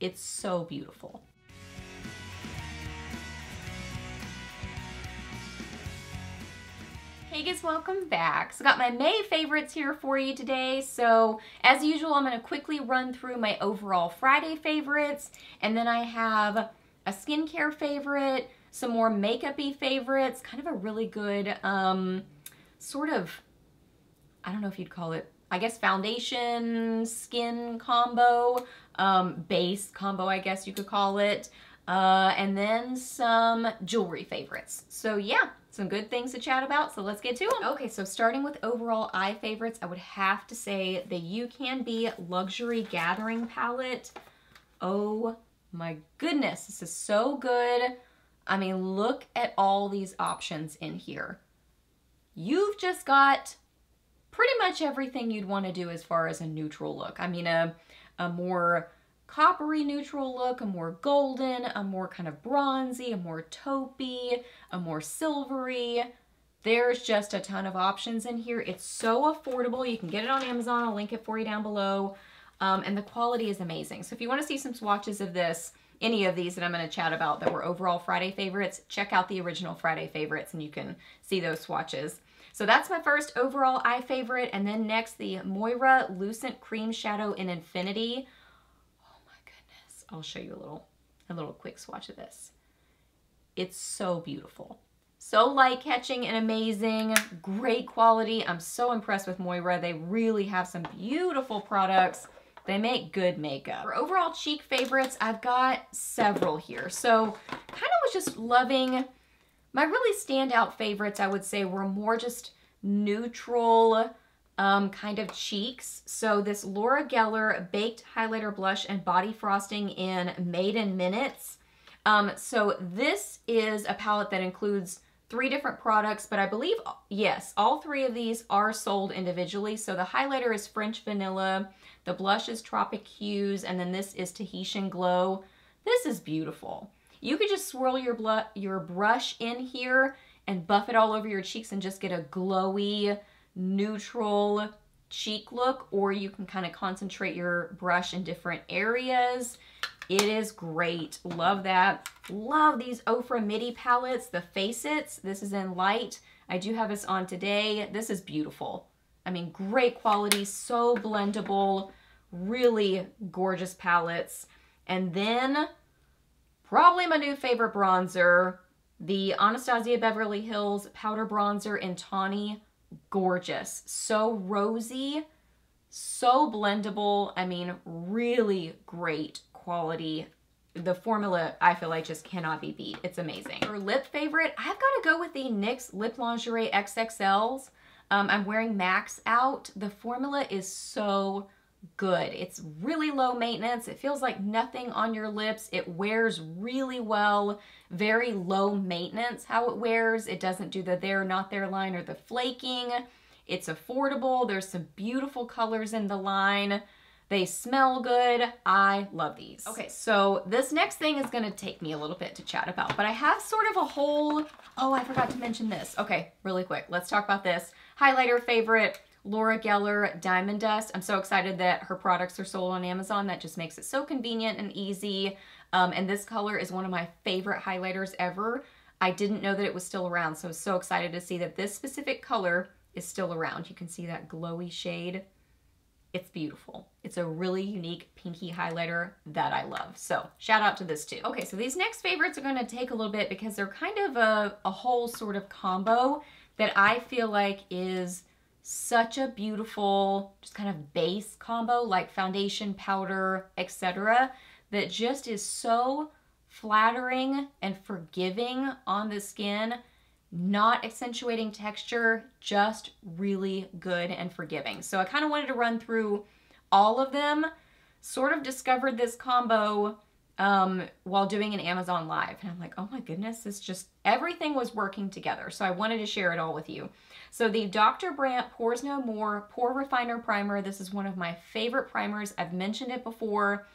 It's so beautiful. Hey guys, welcome back. So I got my May favorites here for you today. So as usual, I'm gonna quickly run through my overall Friday favorites, and then I have a skincare favorite, some more makeup-y favorites, kind of a really good sort of, I don't know if you'd call it, I guess foundation, skin combo, base combo, I guess you could call it. And then some jewelry favorites. So yeah, some good things to chat about, so let's get to them. Okay, so starting with overall eye favorites, I would have to say the You Can Be Luxury Gathering Palette. Oh my goodness, this is so good. I mean, look at all these options in here. You've just got pretty much everything you'd want to do as far as a neutral look. I mean, a more coppery neutral look, a more golden, a more kind of bronzy, a more taupey, a more silvery. There's just a ton of options in here. It's so affordable. You can get it on Amazon. I'll link it for you down below. And the quality is amazing. So if you want to see some swatches of this, any of these that I'm going to chat about that were overall Friday favorites, check out the original Friday favorites and you can see those swatches. So that's my first overall eye favorite. And then next, the Moira Lucent Cream Shadow in Infinity. I'll show you a little quick swatch of this. It's so beautiful. So light catching and amazing, great quality. I'm so impressed with Moira. They really have some beautiful products. They make good makeup. For overall cheek favorites, I've got several here. So kind of was just loving, my really standout favorites, I would say, were more just neutral, kind of cheeks. So this Laura Geller Baked Highlighter Blush and Body Frosting in Made in Minutes. So this is a palette that includes 3 different products, but I believe, yes, all 3 of these are sold individually. So the highlighter is French Vanilla, the blush is Tropic Hues, and then this is Tahitian Glow. This is beautiful. You could just swirl your brush in here and buff it all over your cheeks and just get a glowy, neutral cheek look, or you can kind of concentrate your brush in different areas. It is great. Love that. Love these Ofra MIDI palettes, the FaceIts. This is in Light. I do have this on today. This is beautiful. I mean, great quality, so blendable, really gorgeous palettes. And then probably my new favorite bronzer, the Anastasia Beverly Hills Powder Bronzer in Tawny. Gorgeous, so rosy, so blendable. I mean, really great quality. The formula, I feel like, just cannot be beat. It's amazing. For lip favorite, I've got to go with the NYX Lip Lingerie XXLs. I'm wearing Max Out. The formula is so good. It's really low maintenance. It feels like nothing on your lips. It wears really well. Very low maintenance how it wears. It doesn't do the there, not there line or the flaking. It's affordable. There's some beautiful colors in the line. They smell good. I love these. Okay, so this next thing is gonna take me a little bit to chat about, but I have sort of a whole, oh, I forgot to mention this. Okay, really quick, let's talk about this. Highlighter favorite, Laura Geller Diamond Dust. I'm so excited that her products are sold on Amazon. That just makes it so convenient and easy. And this color is one of my favorite highlighters ever. I didn't know that it was still around, so I was so excited to see that this specific color is still around. You can see that glowy shade. It's beautiful. It's a really unique pinky highlighter that I love. So shout out to this too. Okay, so these next favorites are gonna take a little bit because they're kind of a whole sort of combo that I feel like is such a beautiful, just kind of base combo, like foundation, powder, etc., that just is so flattering and forgiving on the skin, not accentuating texture, just really good and forgiving. So I kind of wanted to run through all of them. Sort of discovered this combo while doing an Amazon Live, and I'm like, oh my goodness, this just, everything was working together. So I wanted to share it all with you. So the Dr. Brandt Pores No More Pore Refiner Primer. This is one of my favorite primers. I've mentioned it before.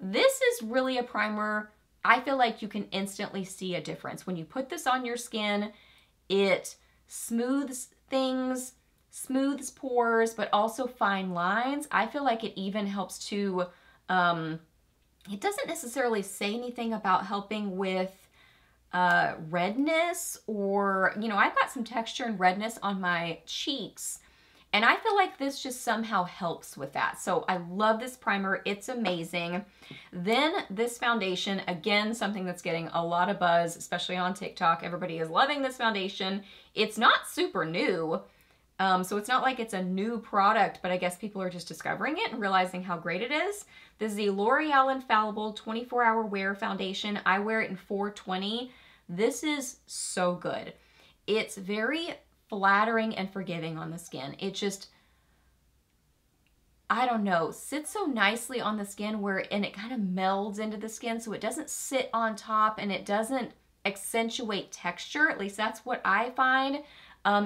This is really a primer. I feel like you can instantly see a difference. When you put this on your skin, it smooths things, smooths pores, but also fine lines. I feel like it even helps to It doesn't necessarily say anything about helping with redness or, you know, I've got some texture and redness on my cheeks, and I feel like this just somehow helps with that. So I love this primer. It's amazing. Then this foundation, again, something that's getting a lot of buzz, especially on TikTok. Everybody is loving this foundation. It's not super new. So it's not like it's a new product, but I guess people are just discovering it and realizing how great it is. This is the L'Oreal Infallible 24-Hour Wear Foundation. I wear it in 420. This is so good. It's very flattering and forgiving on the skin. It just, I don't know, sits so nicely on the skin where, and it kind of melds into the skin, so it doesn't sit on top and it doesn't accentuate texture. At least that's what I find.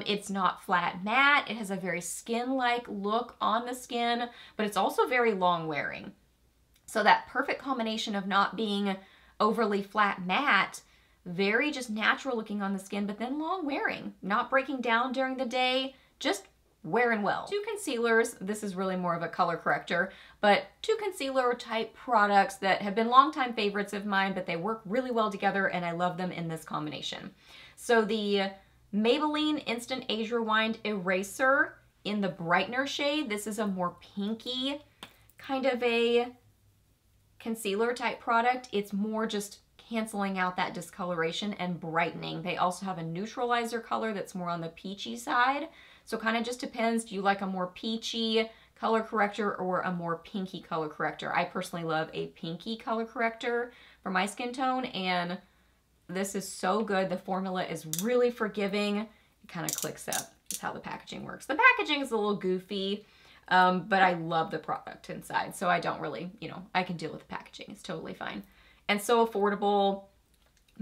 It's not flat matte. It has a very skin-like look on the skin, but it's also very long wearing. So that perfect combination of not being overly flat matte, very just natural looking on the skin, but then long wearing, not breaking down during the day, just wearing well. Two concealers, this is really more of a color corrector, but two concealer type products that have been longtime favorites of mine, but they work really well together and I love them in this combination. So the Maybelline Instant Age Rewind Eraser in the Brightener shade. This is a more pinky kind of a concealer type product. It's more just canceling out that discoloration and brightening. They also have a neutralizer color that's more on the peachy side. So kind of just depends, do you like a more peachy color corrector or a more pinky color corrector? I personally love a pinky color corrector for my skin tone, and this is so good. The formula is really forgiving. It kind of clicks up, is how the packaging works. The packaging is a little goofy, but I love the product inside. So I don't really, you know, I can deal with the packaging. It's totally fine. And so affordable.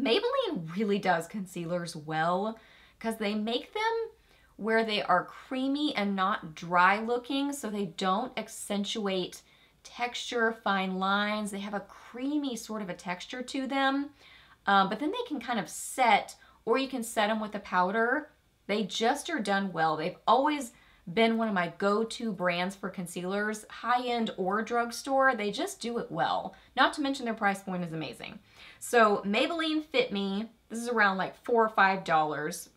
Maybelline really does concealers well because they make them where they are creamy and not dry looking. So they don't accentuate texture, fine lines. They have a creamy sort of a texture to them. But then they can kind of set, or you can set them with a powder. They just are done well. They've always been one of my go-to brands for concealers, high-end or drugstore. They just do it well. Not to mention their price point is amazing. So Maybelline Fit Me, this is around like $4 or $5.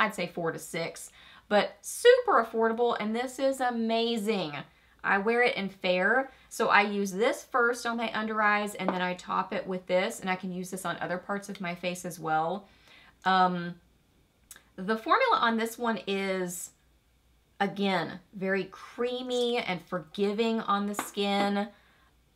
I'd say $4 to $6, but super affordable, and this is amazing. I wear it in Fair, so I use this first on my under eyes and then I top it with this, and I can use this on other parts of my face as well. The formula on this one is, again, very creamy and forgiving on the skin.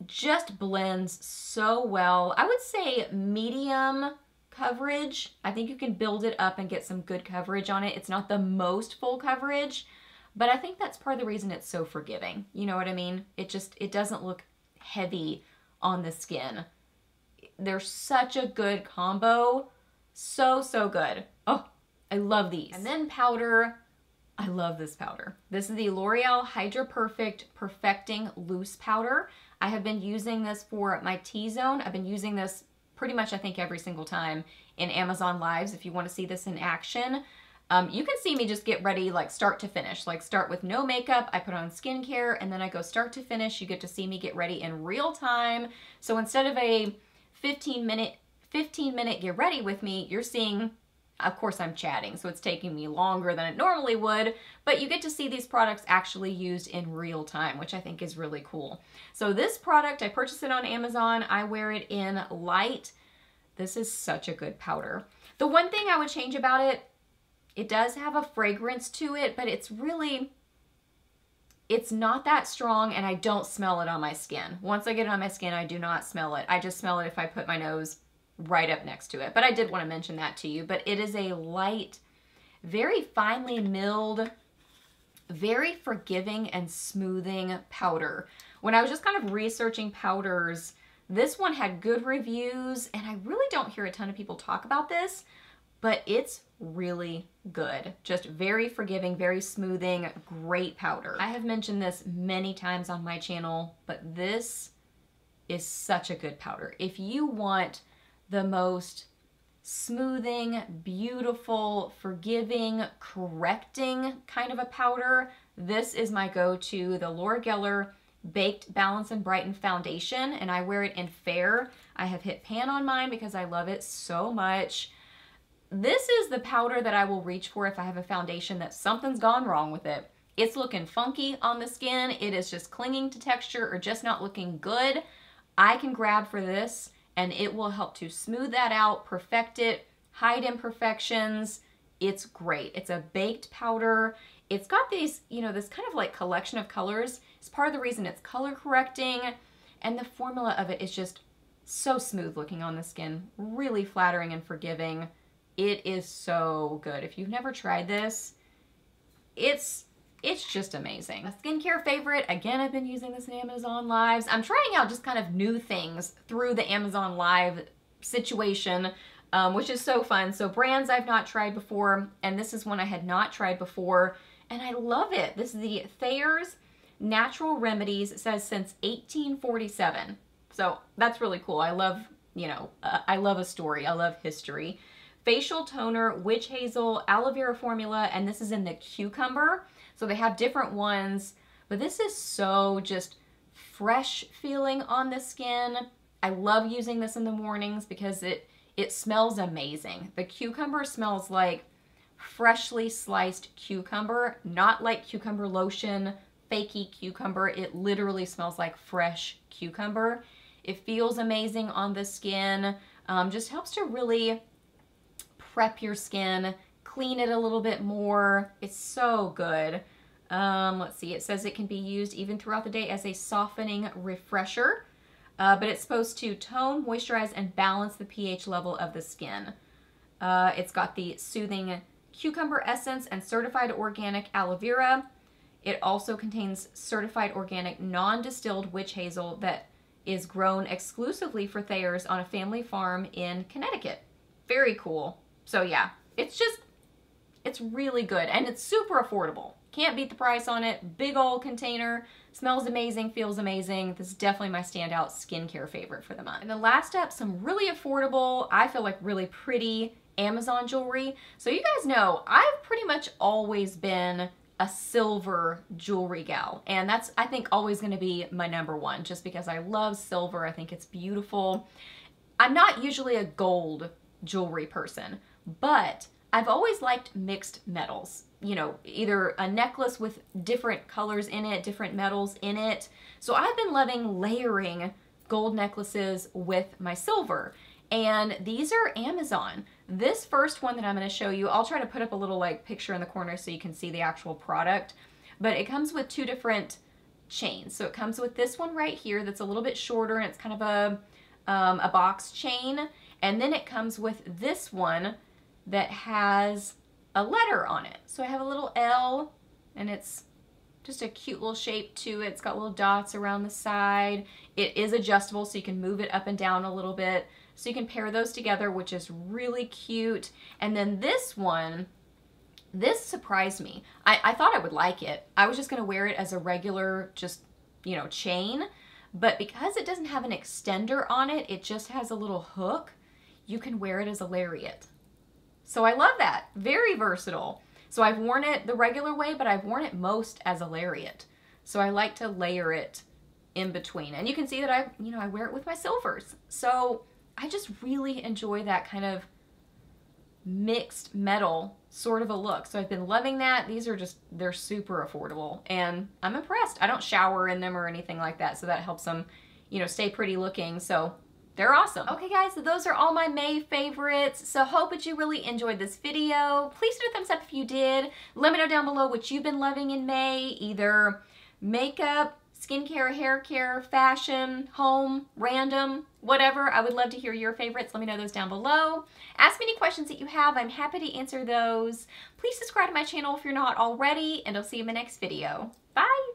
Just blends so well. I would say medium coverage. I think you can build it up and get some good coverage on it. It's not the most full coverage, but I think that's part of the reason it's so forgiving. You know what I mean? It just, it doesn't look heavy on the skin. They're such a good combo. So, so good. Oh, I love these. And then powder. I love this powder. This is the L'Oreal Hydra Perfect Perfecting Loose Powder. I have been using this for my T-zone. I've been using this pretty much, I think, every single time in Amazon Lives. If you want to see this in action, you can see me just get ready, like start to finish, like start with no makeup, I put on skincare, and then I go start to finish. You get to see me get ready in real time. So instead of a 15 minute get ready with me, you're seeing, of course I'm chatting, so it's taking me longer than it normally would, but you get to see these products actually used in real time, which I think is really cool. So this product, I purchased it on Amazon. I wear it in light. This is such a good powder. The one thing I would change about it, it does have a fragrance to it, but it's really, it's not that strong, and I don't smell it on my skin. Once I get it on my skin, I do not smell it. I just smell it if I put my nose right up next to it. But I did want to mention that to you. But it is a light, very finely milled, very forgiving and smoothing powder. When I was just kind of researching powders, this one had good reviews, and I really don't hear a ton of people talk about this, but it's really good. Just very forgiving, very smoothing, great powder. I have mentioned this many times on my channel, but this is such a good powder. If you want the most smoothing, beautiful, forgiving, correcting kind of a powder, this is my go-to, the Laura Geller Baked Balance and Brighten Foundation, and I wear it in Fair. I have hit pan on mine because I love it so much. This is the powder that I will reach for if I have a foundation that something's gone wrong with it. It's looking funky on the skin. It is just clinging to texture or just not looking good. I can grab for this and it will help to smooth that out, perfect it, hide imperfections. It's great. It's a baked powder. It's got these, you know, this kind of like collection of colors. It's part of the reason it's color correcting, and the formula of it is just so smooth looking on the skin, really flattering and forgiving. It is so good. If you've never tried this, it's just amazing. A skincare favorite. Again, I've been using this in Amazon Lives. I'm trying out just kind of new things through the Amazon Live situation, which is so fun. So brands I've not tried before, and this is one I had not tried before, and I love it. This is the Thayer's Natural Remedies. It says since 1847. So that's really cool. I love, you know, I love a story. I love history. Facial toner, witch hazel, aloe vera formula, and this is in the cucumber. So they have different ones, but this is so just fresh feeling on the skin. I love using this in the mornings because it smells amazing. The cucumber smells like freshly sliced cucumber, not like cucumber lotion, fakey cucumber. It literally smells like fresh cucumber. It feels amazing on the skin. Just helps to really prep your skin, clean it a little bit more. It's so good. Let's see, it says it can be used even throughout the day as a softening refresher, but it's supposed to tone, moisturize, and balance the pH level of the skin. It's got the soothing cucumber essence and certified organic aloe vera. It also contains certified organic non-distilled witch hazel that is grown exclusively for Thayer's on a family farm in Connecticut. Very cool. So yeah, it's really good, and it's super affordable. Can't beat the price on it. Big old container. Smells amazing, feels amazing. This is definitely my standout skincare favorite for the month. And the last up, some really affordable, I feel like really pretty Amazon jewelry. So you guys know, I've pretty much always been a silver jewelry gal, and that's, I think, always gonna be my number one, just because I love silver. I think it's beautiful. I'm not usually a gold jewelry person, but I've always liked mixed metals, you know, either a necklace with different colors in it, different metals in it. So I've been loving layering gold necklaces with my silver, and these are Amazon. This first one that I'm going to show you, I'll try to put up a little like picture in the corner so you can see the actual product, but it comes with two different chains. So it comes with this one right here that's a little bit shorter, and it's kind of a box chain. And then it comes with this one that has a letter on it. So I have a little L, and it's just a cute little shape to it. It's got little dots around the side. It is adjustable, so you can move it up and down a little bit. So you can pair those together, which is really cute. And then this one, this surprised me. I thought I would like it. I was just gonna wear it as a regular, just, you know, chain. But because it doesn't have an extender on it, it just has a little hook. You can wear it as a lariat. So I love that. Very versatile. So I've worn it the regular way, but I've worn it most as a lariat. So I like to layer it in between. And you can see that I wear it with my silvers. So I just really enjoy that kind of mixed metal sort of a look. So I've been loving that. These are just, they're super affordable, and I'm impressed. I don't shower in them or anything like that, so that helps them, you know, stay pretty looking. So they're awesome. Okay guys, so those are all my May favorites. So hope that you really enjoyed this video. Please do a thumbs up if you did. Let me know down below what you've been loving in May, either makeup, skincare, hair care, fashion, home, random, whatever. I would love to hear your favorites. Let me know those down below. Ask me any questions that you have. I'm happy to answer those. Please subscribe to my channel if you're not already, and I'll see you in my next video. Bye!